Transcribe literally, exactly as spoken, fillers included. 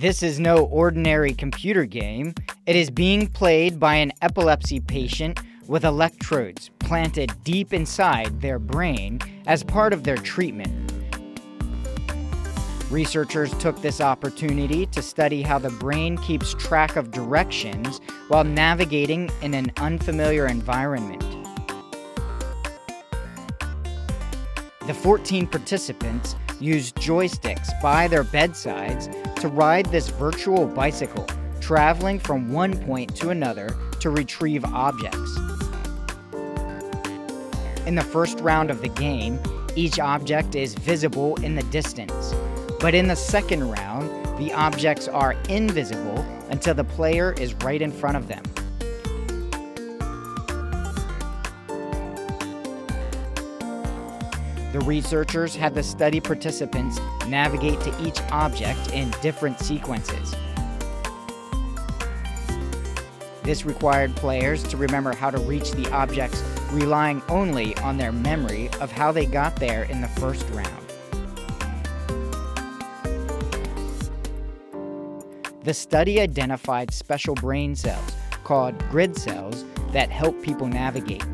This is no ordinary computer game. It is being played by an epilepsy patient with electrodes planted deep inside their brain as part of their treatment. Researchers took this opportunity to study how the brain keeps track of directions while navigating in an unfamiliar environment. The fourteen participants used joysticks by their bedsides to ride this virtual bicycle, traveling from one point to another to retrieve objects. In the first round of the game, each object is visible in the distance, but in the second round, the objects are invisible until the player is right in front of them. The researchers had the study participants navigate to each object in different sequences. This required players to remember how to reach the objects, relying only on their memory of how they got there in the first round. The study identified special brain cells, called grid cells, that help people navigate.